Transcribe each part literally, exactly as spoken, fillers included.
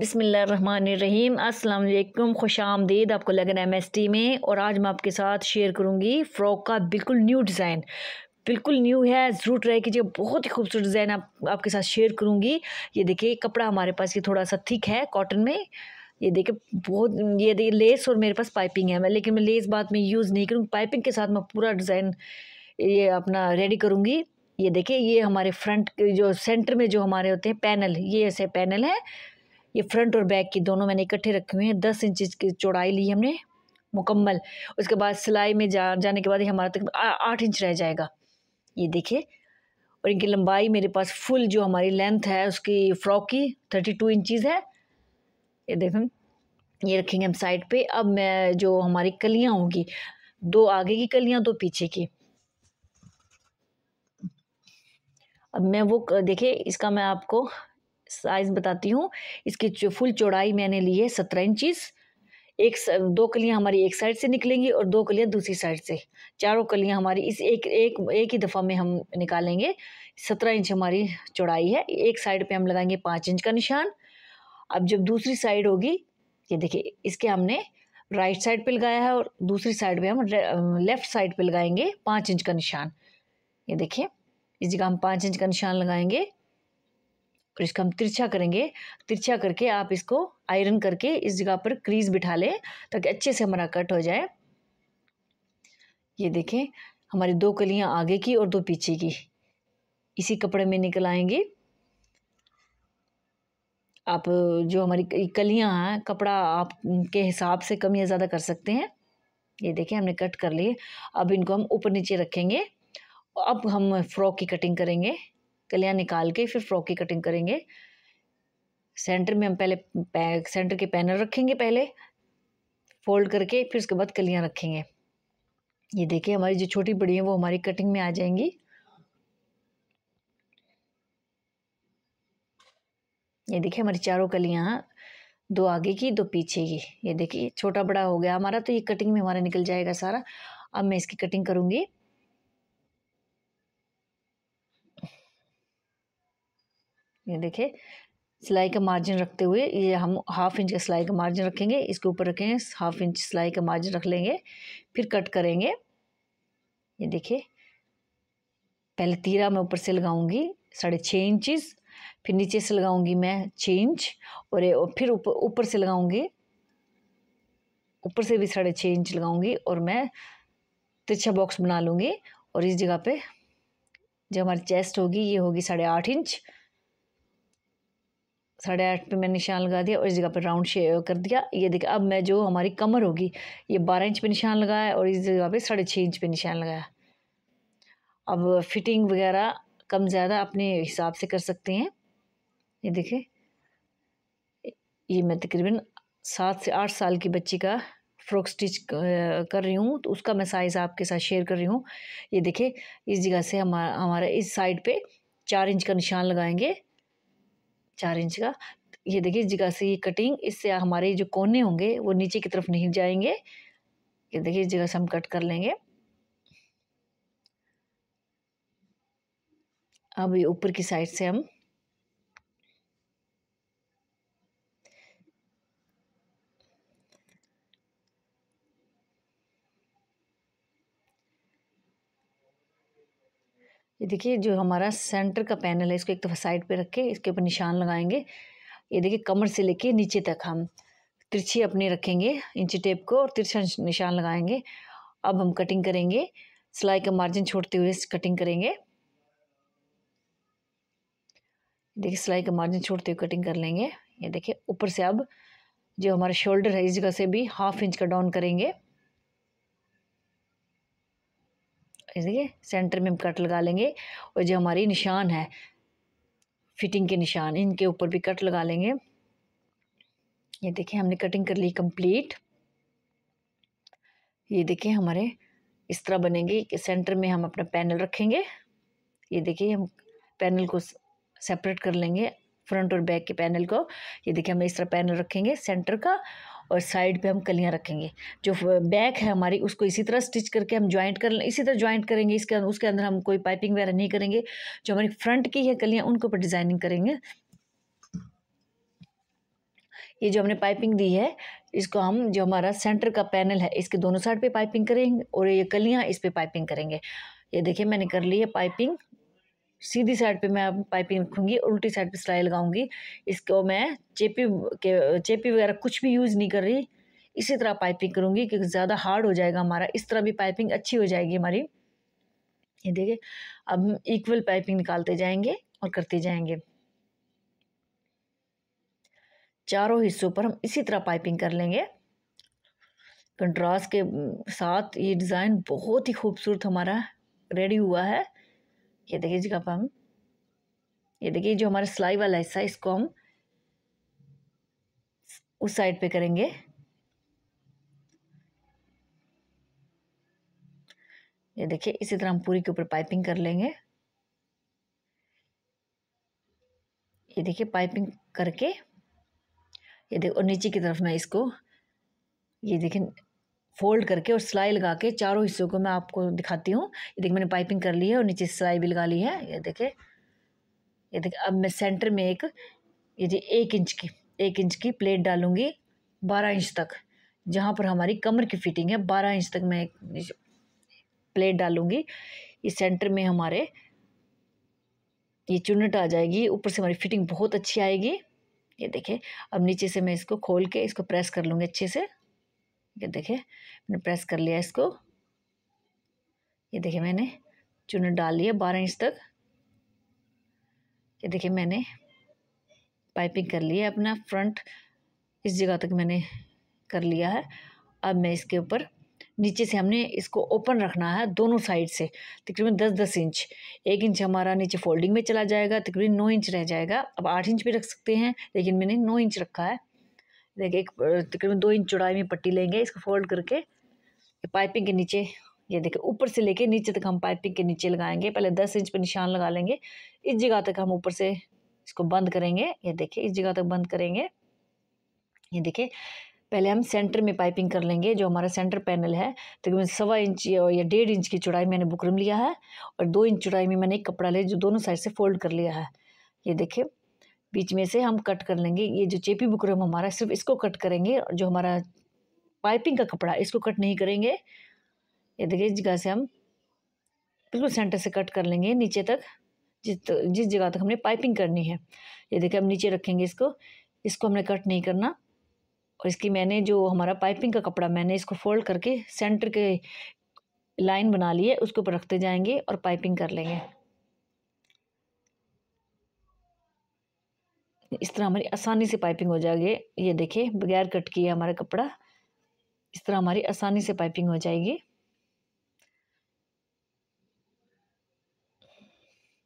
बिस्मिल्लाहिर्रहमानिर्रहीम, अस्सलाम वालेकुम, खुश आमदीद आपको लगन एम एस टी में। और आज मैं आपके साथ शेयर करूंगी फ़्रॉक का बिल्कुल न्यू डिज़ाइन, बिल्कुल न्यू है, ज़रूर ट्राई कीजिए। बहुत ही खूबसूरत डिज़ाइन आप आपके साथ शेयर करूंगी। ये देखिए कपड़ा हमारे पास ये थोड़ा सा थिक है कॉटन में, ये देखिए बहुत, ये देखिए लेस, और मेरे पास पाइपिंग है, मैं लेकिन मैं लेस बाद में यूज़ नहीं करूँगी, पाइपिंग के साथ मैं पूरा डिज़ाइन ये अपना रेडी करूँगी। ये देखिए ये हमारे फ्रंट जो सेंटर में जो हमारे होते हैं पैनल, ये ऐसे पैनल है, ये फ्रंट और बैक की दोनों मैंने इकट्ठे रखे हुए हैं। दस इंच की चौड़ाई ली हमने मुकम्मल, उसके बाद सिलाई में जा जाने के बाद हमारा तक आठ इंच रह जाएगा, ये देखिए। और इनकी लंबाई मेरे पास फुल जो हमारी लेंथ है उसकी फ्रॉक की थर्टी टू इंचज़ है, ये देखें, ये रखेंगे हम साइड पे। अब मैं जो हमारी कलियाँ होंगी, दो आगे की कलियाँ दो पीछे की, अब मैं वो देखिए इसका मैं आपको साइज़ बताती हूँ। इसकी फुल चौड़ाई मैंने ली है सत्रह इंचज़, एक दो कलियाँ हमारी एक साइड से निकलेंगी और दो कलियाँ दूसरी साइड से, चारों कलियाँ हमारी इस एक एक एक ही दफ़ा में हम निकालेंगे। सत्रह इंच हमारी चौड़ाई है, एक साइड पे हम लगाएंगे पाँच इंच का निशान। अब जब दूसरी साइड होगी, ये देखिए इसके हमने राइट साइड पर लगाया है और दूसरी साइड पर हम लेफ़्ट साइड पर लगाएंगे पाँच इंच का निशान, ये देखिए इस जगह हम पाँच इंच का निशान लगाएंगे। और इसका हम तिरछा करेंगे, तिरछा करके आप इसको आयरन करके इस जगह पर क्रीज बिठा लें ताकि अच्छे से हमारा कट हो जाए। ये देखें हमारी दो कलियां आगे की और दो पीछे की इसी कपड़े में निकल आएंगी। आप जो हमारी कलियां हैं कपड़ा आपके हिसाब से कम या ज़्यादा कर सकते हैं। ये देखें हमने कट कर लिए, अब इनको हम ऊपर नीचे रखेंगे। अब हम फ्रॉक की कटिंग करेंगे, कलियाँ निकाल के फिर फ्रॉक की कटिंग करेंगे। सेंटर में हम पहले सेंटर के पैनल रखेंगे, पहले फोल्ड करके फिर उसके बाद कलियाँ रखेंगे। ये देखिए हमारी जो छोटी बड़ी है वो हमारी कटिंग में आ जाएंगी, ये देखिए हमारी चारों कलियाँ, दो आगे की दो पीछे की। ये देखिए छोटा बड़ा हो गया हमारा, तो ये कटिंग में हमारा निकल जाएगा सारा। अब मैं इसकी कटिंग करूँगी, ये देखिए सिलाई का मार्जिन रखते हुए, ये हम हाफ इंच का सिलाई का मार्जिन रखेंगे, इसके ऊपर रखेंगे हाफ इंच सिलाई का मार्जिन रख लेंगे, फिर कट करेंगे। ये देखिए पहले तीरा मैं ऊपर से लगाऊंगी साढ़े छः इंचज़, फिर नीचे से लगाऊंगी मैं छः इंच और फिर ऊपर ऊपर से लगाऊंगी, ऊपर से भी साढ़े छः इंच लगाऊंगी और मैं तिरछा बॉक्स बना लूँगी। और इस जगह पर जो हमारी चेस्ट होगी ये होगी साढ़े आठ इंच, साढ़े आठ पे मैंने निशान लगा दिया और इस जगह पर राउंड शेप कर दिया। ये देखिए अब मैं जो हमारी कमर होगी ये बारह इंच पे निशान लगाया और इस जगह पे साढ़े छः इंच पे निशान लगाया। अब फिटिंग वगैरह कम ज़्यादा अपने हिसाब से कर सकते हैं। ये देखिए ये मैं तकरीबन सात से आठ साल की बच्ची का फ्रॉक स्टिच कर रही हूँ, तो उसका मैं साइज़ आपके साथ शेयर कर रही हूँ। ये देखिए इस जगह से हमारा हमारा इस साइड पर चार इंच का निशान लगाएंगे, चार इंच का। ये देखिए इस जगह से ये कटिंग, इससे हमारे जो कोने होंगे वो नीचे की तरफ नहीं जाएंगे। ये देखिए इस जगह से हम कट कर लेंगे। अब ये ऊपर की साइड से हम ये देखिए जो हमारा सेंटर का पैनल है इसको एक दफ़ा साइड पे रख के इसके ऊपर निशान लगाएंगे। ये देखिए कमर से लेके नीचे तक हम तिरछी अपने रखेंगे इंची टेप को और तिरछा निशान लगाएंगे। अब हम कटिंग करेंगे, सिलाई का मार्जिन छोड़ते हुए कटिंग करेंगे। देखिए सिलाई का मार्जिन छोड़ते हुए कटिंग कर लेंगे। ये देखिए ऊपर से अब जो हमारा शोल्डर है इस जगह से भी हाफ इंच का डाउन करेंगे। देखिए सेंटर में हम कट लगा लेंगे और जो हमारी निशान है फिटिंग के निशान इनके ऊपर भी कट लगा लेंगे। ये देखिए हमने कटिंग कर ली कंप्लीट। ये देखिए हमारे इस तरह बनेंगे कि सेंटर में हम अपना पैनल रखेंगे। ये देखिए हम पैनल को सेपरेट कर लेंगे, फ्रंट और बैक के पैनल को। ये देखिए हम इस तरह पैनल रखेंगे सेंटर का और साइड पे हम कलियां रखेंगे। जो बैक है हमारी उसको इसी तरह स्टिच करके हम ज्वाइंट कर लें, इसी तरह ज्वाइंट करेंगे। इसके उसके अंदर हम कोई पाइपिंग वगैरह नहीं करेंगे। जो हमारी फ्रंट की है कलियां उनके ऊपर डिज़ाइनिंग करेंगे। ये जो हमने पाइपिंग दी है इसको हम जो हमारा सेंटर का पैनल है इसके दोनों साइड पे पाइपिंग करेंगे और ये कलियाँ इस पर पाइपिंग करेंगे। ये देखिए मैंने कर ली है पाइपिंग, सीधी साइड पे मैं पाइपिंग रखूँगी और उल्टी साइड पे सिलाई लगाऊंगी। इसको मैं चेपी के चेपी वगैरह कुछ भी यूज़ नहीं कर रही, इसी तरह पाइपिंग करूँगी क्योंकि ज़्यादा हार्ड हो जाएगा हमारा। इस तरह भी पाइपिंग अच्छी हो जाएगी हमारी। ये देखिए अब हम इक्वल पाइपिंग निकालते जाएंगे और करते जाएंगे। चारों हिस्सों पर हम इसी तरह पाइपिंग कर लेंगे कंट्रास्ट के साथ। ये डिज़ाइन बहुत ही खूबसूरत हमारा रेडी हुआ है। ये देखिए जगह पर हम ये देखिए जो हमारा सिलाई वाला हिस्सा है इसको हम उस साइड पे करेंगे। ये देखिए इसी तरह हम पूरी के ऊपर पाइपिंग कर लेंगे। ये देखिए पाइपिंग करके ये देखिए और नीचे की तरफ मैं इसको ये देखिए फोल्ड करके और सिलाई लगा के चारों हिस्सों को मैं आपको दिखाती हूँ। ये देखिए मैंने पाइपिंग कर ली है और नीचे सिलाई भी लगा ली है। ये देखिए ये देखिए अब मैं सेंटर में एक ये जी एक इंच की एक इंच की प्लेट डालूँगी बारह इंच तक, जहाँ पर हमारी कमर की फिटिंग है बारह इंच तक मैं एक प्लेट डालूँगी। इस सेंटर में हमारे ये चुन्नट आ जाएगी, ऊपर से हमारी फिटिंग बहुत अच्छी आएगी। ये देखिए अब नीचे से मैं इसको खोल के इसको प्रेस कर लूँगी अच्छे से। ये देखिए मैंने प्रेस कर लिया इसको। ये देखिए मैंने चुन्नट डाल लिया बारह इंच तक। ये देखिए मैंने पाइपिंग कर लिया अपना फ्रंट इस जगह तक मैंने कर लिया है। अब मैं इसके ऊपर नीचे से हमने इसको ओपन रखना है दोनों साइड से तकरीबन दस दस इंच। एक इंच हमारा नीचे फोल्डिंग में चला जाएगा, तकरीबन नौ इंच रह जाएगा। अब आठ इंच भी रख सकते हैं लेकिन मैंने नौ इंच रखा है। देखिए एक तकरीबन दो इंच चौड़ाई में पट्टी लेंगे, इसको फोल्ड करके पाइपिंग के नीचे ये देखिए ऊपर से लेके नीचे तक हम पाइपिंग के नीचे लगाएंगे। पहले दस इंच पर निशान लगा लेंगे, इस जगह तक हम ऊपर से इसको बंद करेंगे। ये देखिए इस जगह तक बंद करेंगे। ये देखिए पहले हम सेंटर में पाइपिंग कर लेंगे। जो हमारा सेंटर पैनल है तकरीबन सवा इंच या डेढ़ इंच की चौड़ाई मैंने बुकरम लिया है और दो इंच चौड़ाई में मैंने एक कपड़ा लिया जो दोनों साइड से फोल्ड कर लिया है। ये देखिए बीच में से हम कट कर लेंगे। ये जो चेपी बुकरम हमारा सिर्फ इसको कट करेंगे और जो हमारा पाइपिंग का कपड़ा इसको कट नहीं करेंगे। ये देखिए इस जगह से हम बिल्कुल सेंटर से कट कर लेंगे नीचे तक जिस जिस जगह तक हमने पाइपिंग करनी है। ये देखिए हम नीचे रखेंगे इसको, इसको हमने कट नहीं करना। और इसकी मैंने जो हमारा पाइपिंग का कपड़ा मैंने इसको फोल्ड करके सेंटर के लाइन बना ली है, उसके ऊपर रखते जाएंगे और पाइपिंग कर लेंगे। इस तरह हमारी आसानी से पाइपिंग हो जाएगी। ये देखिए बगैर कट किए हमारा कपड़ा इस तरह हमारी आसानी से पाइपिंग हो जाएगी।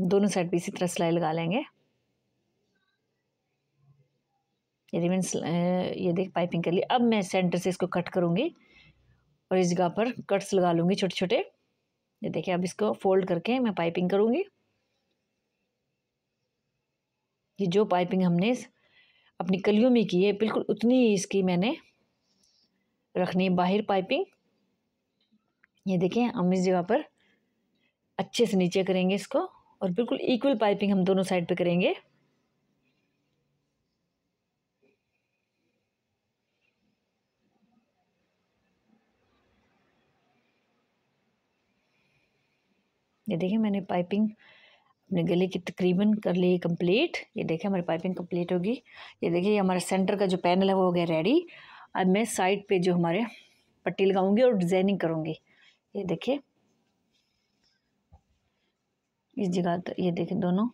दोनों साइड पे इसी तरह सिलाई लगा लेंगे। ये देखिए ये देख पाइपिंग कर ली। अब मैं सेंटर से इसको कट करूँगी और इस जगह पर कट्स लगा लूँगी छोटे छोटे। ये देखिए अब इसको फोल्ड करके मैं पाइपिंग करूँगी। ये जो पाइपिंग हमने अपनी कलियों में की है बिल्कुल उतनी ही इसकी मैंने रखनी है बाहर पाइपिंग। ये देखिए हम इस जगह पर अच्छे से नीचे करेंगे इसको और बिल्कुल इक्वल पाइपिंग हम दोनों साइड पे करेंगे। ये देखिए मैंने पाइपिंग अपने गले की तकरीबन कर ली कंप्लीट। ये देखिए हमारी पाइपिंग कंप्लीट होगी। ये देखिए हमारा सेंटर का जो पैनल है वो हो गया रेडी। अब मैं साइड पे जो हमारे पट्टी लगाऊंगी और डिज़ाइनिंग करूंगी। ये देखिए इस जगह तक ये देखिए दोनों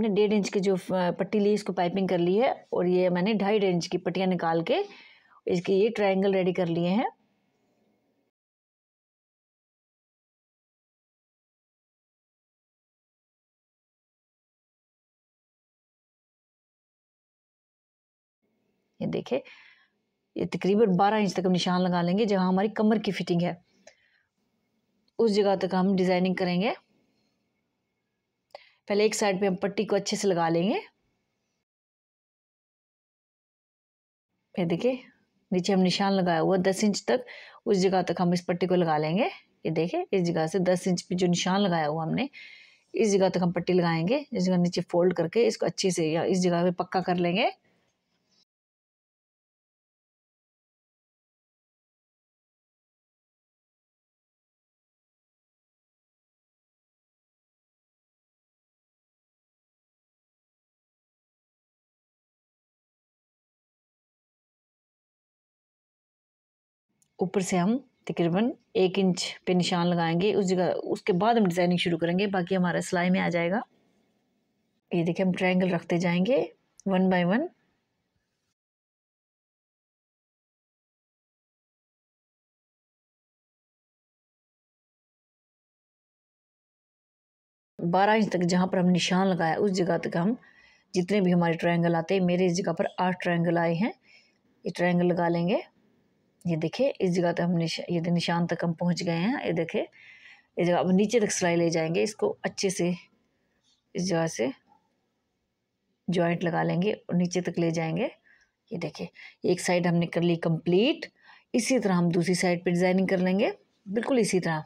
मैंने डेढ़ इंच की जो पट्टी ली इसको पाइपिंग कर ली है और ये मैंने ढाई डेढ़ इंच की पट्टियाँ निकाल के इसके ये ट्रायंगल रेडी कर लिए हैं। ये देखिए तकरीबन बारह इंच तक हम निशान लगा लेंगे जहाँ हमारी कमर की फिटिंग है, उस जगह तक हम डिज़ाइनिंग करेंगे। पहले एक साइड पे हम पट्टी को अच्छे से लगा लेंगे। ये देखिए नीचे हम निशान लगाया हुआ दस इंच तक, उस जगह तक हम इस पट्टी को लगा लेंगे। ये देखिए इस जगह से दस इंच पे जो निशान लगाया हुआ हमने, इस जगह तक हम पट्टी लगाएंगे। इस जगह नीचे फोल्ड करके इसको अच्छे से या इस जगह पे पक्का कर लेंगे। ऊपर से हम तकरीबन एक इंच पे निशान लगाएंगे, उस जगह उसके बाद हम डिज़ाइनिंग शुरू करेंगे, बाकी हमारा सिलाई में आ जाएगा। ये देखिए हम ट्रायंगल रखते जाएंगे वन बाय वन। बारह इंच तक जहाँ पर हम निशान लगाया उस जगह तक हम जितने भी हमारे ट्रायंगल आते हैं, मेरे इस जगह पर आठ ट्रायंगल आए हैं, ये ट्रायंगल लगा लेंगे। ये देखिए इस जगह तक हम निशान, ये निशान तक हम पहुंच गए हैं। ये देखिए इस जगह अब नीचे तक सिलाई ले जाएंगे, इसको अच्छे से इस जगह से जॉइंट लगा लेंगे और नीचे तक ले जाएंगे। ये देखिए एक साइड हमने कर ली कंप्लीट। इसी तरह हम दूसरी साइड पे डिज़ाइनिंग कर लेंगे, बिल्कुल इसी तरह।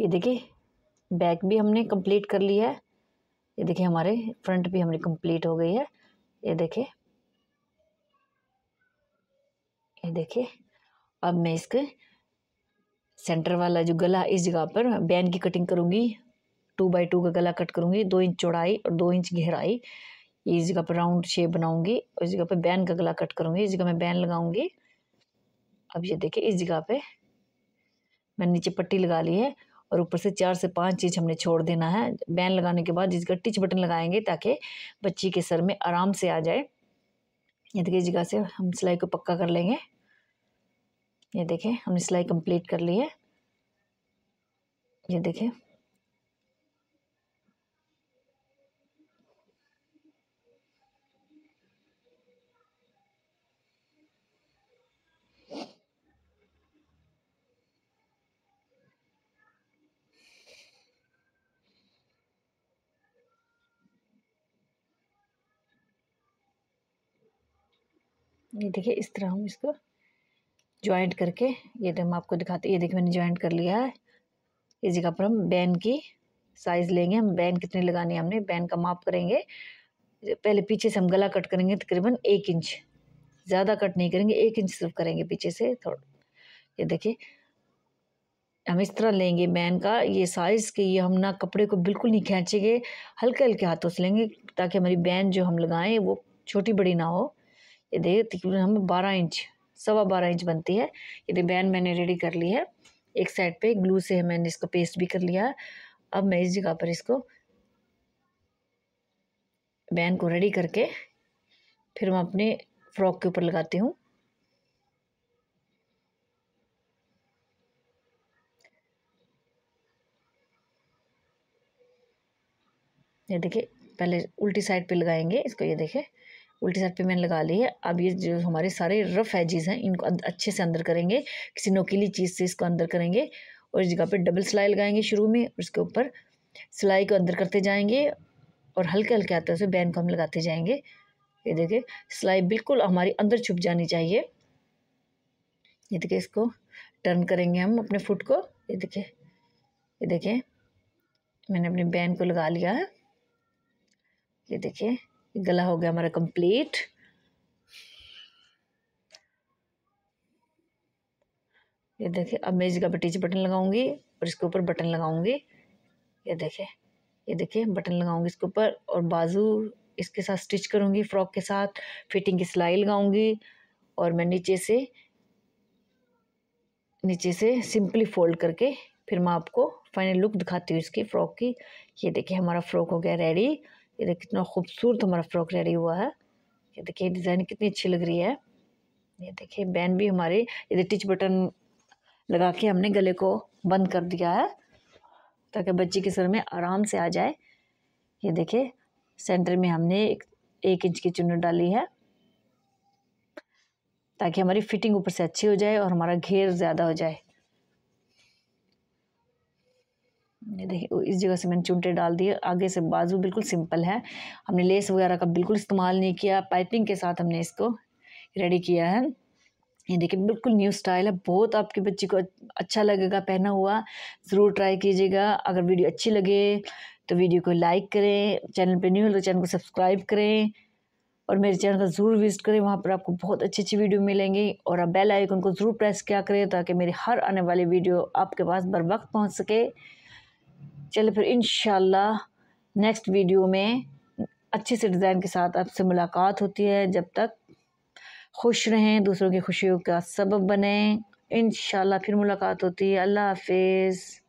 ये देखिए बैक भी हमने कंप्लीट कर लिया है। ये देखिए हमारे फ्रंट भी हमने कंप्लीट हो गई है। ये देखिए ये देखिए अब मैं इसके सेंटर वाला जो गला, इस जगह पर बैन की कटिंग करूँगी। टू बाई टू का गला कट करूँगी, दो इंच चौड़ाई और दो इंच गहराई। ये इस जगह पर राउंड शेप बनाऊँगी और इस जगह पर बैन का गला कट करूँगी। इस जगह मैं बैन लगाऊँगी। अब ये देखिए इस जगह पर मैंने नीचे पट्टी लगा ली है और ऊपर से चार से पाँच इंच हमने छोड़ देना है। बैन लगाने के बाद इसका टिच बटन लगाएंगे ताकि बच्ची के सर में आराम से आ जाए। ये देखिए इस जगह से हम सिलाई को पक्का कर लेंगे। ये देखें हमने सिलाई कंप्लीट कर ली है। ये देखें ये देखिए इस तरह हम इसको जॉइंट करके, ये हम आपको दिखाते। ये देखिए मैंने जॉइंट कर लिया है। इस जगह पर हम बैन की साइज़ लेंगे, हम बैन कितने लगाने हैं, हमने बैन का माप करेंगे। पहले पीछे से हम गला कट करेंगे तकरीबन एक इंच, ज़्यादा कट नहीं करेंगे, एक इंच सिर्फ करेंगे पीछे से थोड़ा। ये देखिए हम इस तरह लेंगे बैन का ये साइज़ के। ये हम ना कपड़े को बिल्कुल नहीं खींचेंगे, हल्के हल्के हाथों से लेंगे ताकि हमारी बैन जो हम लगाएँ वो छोटी बड़ी ना हो। ये देखिए तकरीबन हमें बारह इंच सवा बारह इंच बनती है। ये देखिए बैन मैंने रेडी कर ली है। एक साइड पे ग्लू से मैंने इसको पेस्ट भी कर लिया है। अब मैं इस जगह पर इसको बैन को रेडी करके फिर मैं अपने फ्रॉक के ऊपर लगाती हूँ। ये देखिए पहले उल्टी साइड पे लगाएंगे इसको। ये देखिए उल्टी साइड पे मैंने लगा ली है। अब ये जो हमारे सारे रफ़ एजेस हैं इनको अच्छे से अंदर करेंगे, किसी नोकीली चीज़ से इसको अंदर करेंगे। और इस जगह पे डबल सिलाई लगाएंगे शुरू में, उसके ऊपर सिलाई को अंदर करते जाएंगे और हल्के हल्के हाथों से बैन को हम लगाते जाएंगे। ये देखिए सिलाई बिल्कुल हमारी अंदर छुप जानी चाहिए। ये देखिए इसको टर्न करेंगे हम अपने फुट को। ये देखिए ये देखिए मैंने अपने बैन को लगा लिया है। ये देखिए गला हो गया हमारा कंप्लीट। ये देखिए अब मैं इस जगह पर टिच बटन लगाऊंगी और इसके ऊपर बटन लगाऊंगी। ये देखिए ये देखिए बटन लगाऊंगी इसके ऊपर और बाजू इसके साथ स्टिच करूंगी, फ्रॉक के साथ फिटिंग की सिलाई लगाऊंगी। और मैं नीचे से नीचे से सिंपली फोल्ड करके फिर मैं आपको फाइनल लुक दिखाती हूँ इसकी फ्रॉक की। ये देखिए हमारा फ्रॉक हो गया रेडी। ये देखिए कितना खूबसूरत हमारा फ्रॉक रेडी हुआ है। ये देखिए डिज़ाइन कितनी अच्छी लग रही है। ये देखिए बैन भी हमारे, ये टिच बटन लगा के हमने गले को बंद कर दिया है ताकि बच्चे के सर में आराम से आ जाए। ये देखिए सेंटर में हमने एक, एक इंच की चुन्नी डाली है ताकि हमारी फिटिंग ऊपर से अच्छी हो जाए और हमारा घेर ज़्यादा हो जाए। ये देखिए इस जगह से मैंने चुन्टे डाल दिए। आगे से बाजू बिल्कुल सिंपल है, हमने लेस वगैरह का बिल्कुल इस्तेमाल नहीं किया, पाइपिंग के साथ हमने इसको रेडी किया है। ये देखिए बिल्कुल न्यू स्टाइल है, बहुत आपके बच्चे को अच्छा लगेगा पहना हुआ, ज़रूर ट्राई कीजिएगा। अगर वीडियो अच्छी लगे तो वीडियो को लाइक करें, चैनल पे न्यू हो तो चैनल को सब्सक्राइब करें और मेरे चैनल का ज़रूर विजिट करें, वहाँ पर आपको बहुत अच्छी अच्छी वीडियो मिलेंगी। और आप बेल आइकन को ज़रूर प्रेस किया करें ताकि मेरी हर आने वाली वीडियो आपके पास बर वक्त पहुँच सके। चलिए फिर इंशाल्लाह नेक्स्ट वीडियो में अच्छे से डिज़ाइन के साथ आपसे मुलाकात होती है। जब तक खुश रहें, दूसरों की खुशियों का सबब बनें। इंशाल्लाह फिर मुलाकात होती है। अल्लाह हाफिज़।